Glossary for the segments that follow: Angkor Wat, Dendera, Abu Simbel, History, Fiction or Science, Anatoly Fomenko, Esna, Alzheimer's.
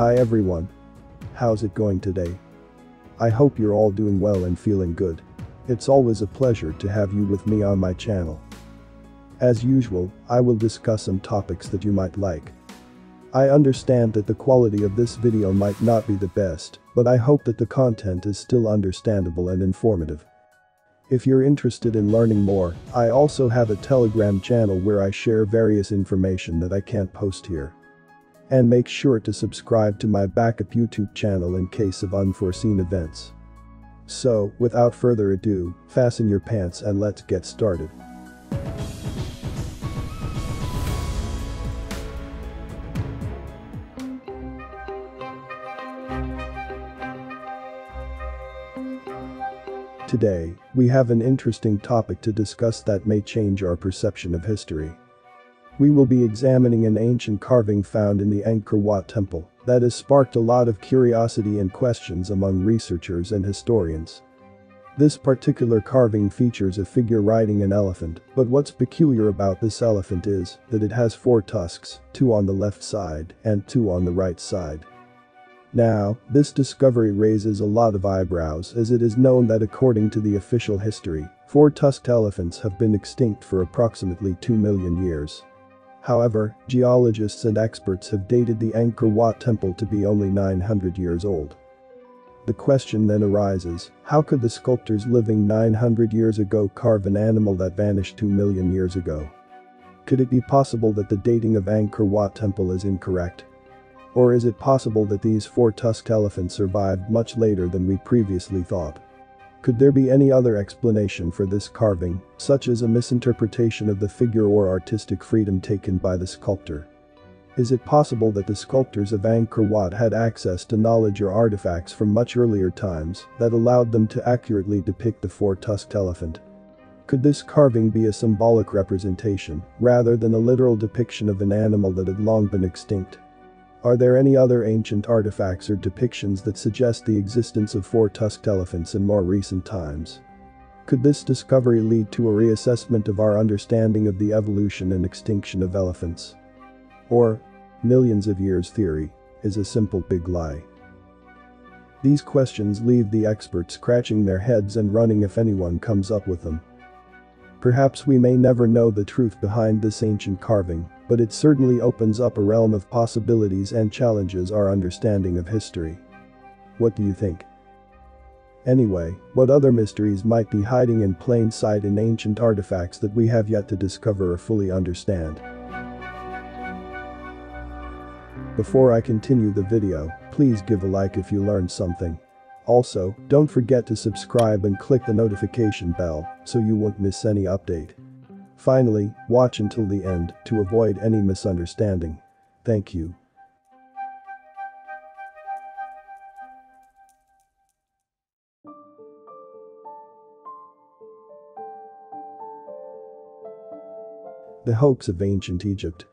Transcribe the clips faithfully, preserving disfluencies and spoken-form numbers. Hi everyone. How's it going today? I hope you're all doing well and feeling good. It's always a pleasure to have you with me on my channel. As usual, I will discuss some topics that you might like. I understand that the quality of this video might not be the best, but I hope that the content is still understandable and informative. If you're interested in learning more, I also have a Telegram channel where I share various information that I can't post here. And make sure to subscribe to my backup YouTube channel in case of unforeseen events. So, without further ado, fasten your pants and let's get started. Today, we have an interesting topic to discuss that may change our perception of history. We will be examining an ancient carving found in the Angkor Wat temple that has sparked a lot of curiosity and questions among researchers and historians. This particular carving features a figure riding an elephant, but what's peculiar about this elephant is that it has four tusks, two on the left side and two on the right side. Now, this discovery raises a lot of eyebrows as it is known that according to the official history, four-tusked elephants have been extinct for approximately two million years. However, geologists and experts have dated the Angkor Wat temple to be only nine hundred years old. The question then arises, how could the sculptors living nine hundred years ago carve an animal that vanished two million years ago? Could it be possible that the dating of Angkor Wat temple is incorrect? Or is it possible that these four-tusked elephants survived much later than we previously thought? Could there be any other explanation for this carving, such as a misinterpretation of the figure or artistic freedom taken by the sculptor? Is it possible that the sculptors of Angkor Wat had access to knowledge or artifacts from much earlier times that allowed them to accurately depict the four-tusked elephant? Could this carving be a symbolic representation, rather than a literal depiction of an animal that had long been extinct? Are there any other ancient artifacts or depictions that suggest the existence of four-tusked elephants in more recent times? Could this discovery lead to a reassessment of our understanding of the evolution and extinction of elephants? Or, millions of years theory is a simple big lie? These questions leave the experts scratching their heads and running if anyone comes up with them. Perhaps we may never know the truth behind this ancient carving, but it certainly opens up a realm of possibilities and challenges our understanding of history. What do you think? Anyway, what other mysteries might be hiding in plain sight in ancient artifacts that we have yet to discover or fully understand? Before I continue the video, please give a like if you learned something. Also, don't forget to subscribe and click the notification bell so you won't miss any update. Finally, watch until the end to avoid any misunderstanding. Thank you. The hoax of ancient Egypt.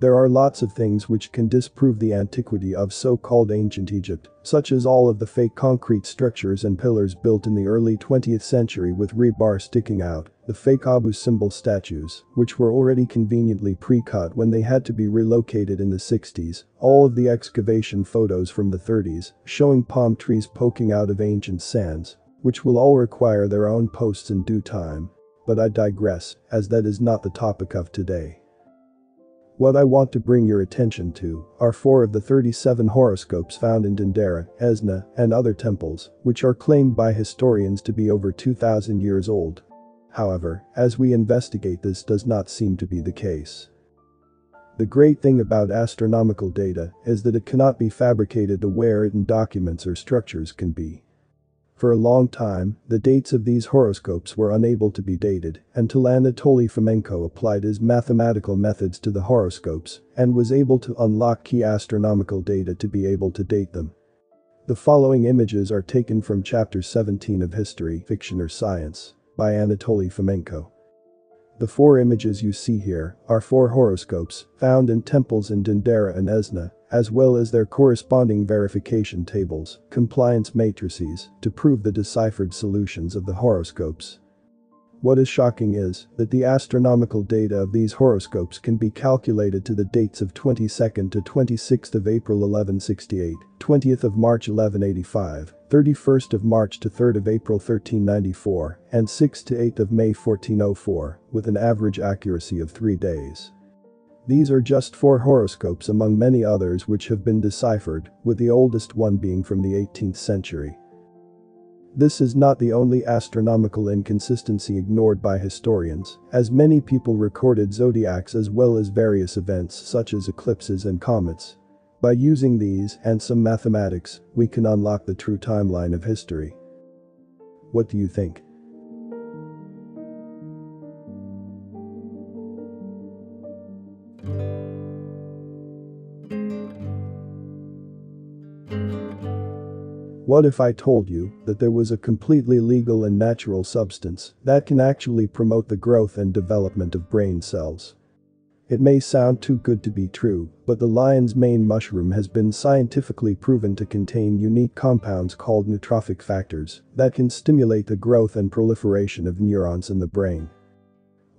There are lots of things which can disprove the antiquity of so-called ancient Egypt, such as all of the fake concrete structures and pillars built in the early twentieth century with rebar sticking out, the fake Abu Simbel statues, which were already conveniently pre-cut when they had to be relocated in the sixties, all of the excavation photos from the thirties, showing palm trees poking out of ancient sands, which will all require their own posts in due time. But I digress, as that is not the topic of today. What I want to bring your attention to are four of the thirty-seven horoscopes found in Dendera, Esna, and other temples, which are claimed by historians to be over two thousand years old. However, as we investigate, this does not seem to be the case. The great thing about astronomical data is that it cannot be fabricated to where written documents or structures can be. For a long time, the dates of these horoscopes were unable to be dated until Anatoly Fomenko applied his mathematical methods to the horoscopes and was able to unlock key astronomical data to be able to date them. The following images are taken from Chapter seventeen of History, Fiction or Science by Anatoly Fomenko. The four images you see here are four horoscopes found in temples in Dendera and Esna, as well as their corresponding verification tables, compliance matrices, to prove the deciphered solutions of the horoscopes. What is shocking is that the astronomical data of these horoscopes can be calculated to the dates of twenty-second to twenty-sixth of April eleven sixty-eight, twentieth of March eleven eighty-five, thirty-first of March to third of April thirteen ninety-four, and sixth to eighth of May fourteen oh four, with an average accuracy of three days. These are just four horoscopes among many others which have been deciphered, with the oldest one being from the eighteenth century. This is not the only astronomical inconsistency ignored by historians, as many people recorded zodiacs as well as various events such as eclipses and comets. By using these and some mathematics, we can unlock the true timeline of history. What do you think? What if I told you that there was a completely legal and natural substance that can actually promote the growth and development of brain cells? It may sound too good to be true, but the lion's mane mushroom has been scientifically proven to contain unique compounds called neurotrophic factors that can stimulate the growth and proliferation of neurons in the brain.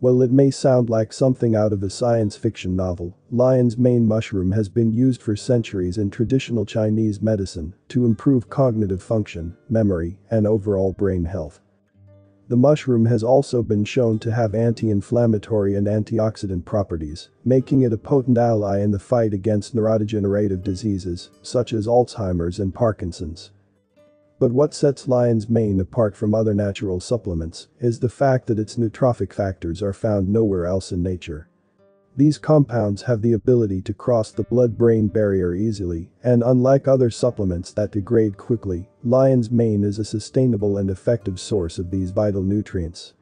While it may sound like something out of a science fiction novel, lion's mane mushroom has been used for centuries in traditional Chinese medicine to improve cognitive function, memory, and overall brain health. The mushroom has also been shown to have anti-inflammatory and antioxidant properties, making it a potent ally in the fight against neurodegenerative diseases such as Alzheimer's and Parkinson's. But what sets lion's mane apart from other natural supplements is the fact that its neurotrophic factors are found nowhere else in nature. These compounds have the ability to cross the blood-brain barrier easily, and unlike other supplements that degrade quickly, lion's mane is a sustainable and effective source of these vital nutrients.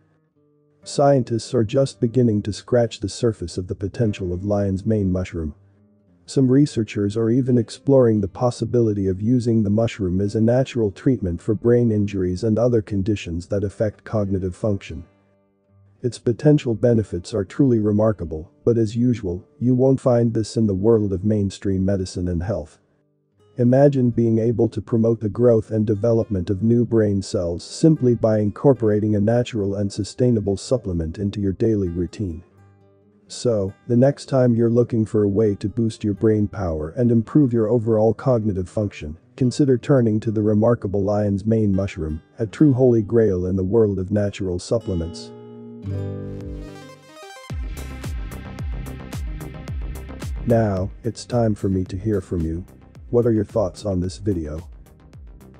Scientists are just beginning to scratch the surface of the potential of lion's mane mushroom. Some researchers are even exploring the possibility of using the mushroom as a natural treatment for brain injuries and other conditions that affect cognitive function. Its potential benefits are truly remarkable, but as usual, you won't find this in the world of mainstream medicine and health. Imagine being able to promote the growth and development of new brain cells simply by incorporating a natural and sustainable supplement into your daily routine. So, the next time you're looking for a way to boost your brain power and improve your overall cognitive function, consider turning to the remarkable lion's mane mushroom, a true holy grail in the world of natural supplements. Now, it's time for me to hear from you. What are your thoughts on this video?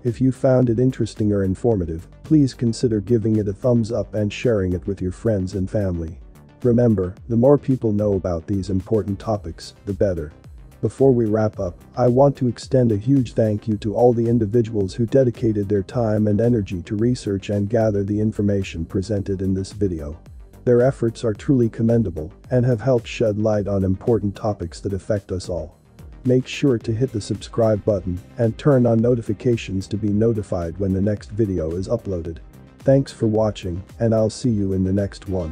If you found it interesting or informative, please consider giving it a thumbs up and sharing it with your friends and family. Remember, the more people know about these important topics, the better. Before we wrap up, I want to extend a huge thank you to all the individuals who dedicated their time and energy to research and gather the information presented in this video. Their efforts are truly commendable and have helped shed light on important topics that affect us all. Make sure to hit the subscribe button and turn on notifications to be notified when the next video is uploaded. Thanks for watching, and I'll see you in the next one.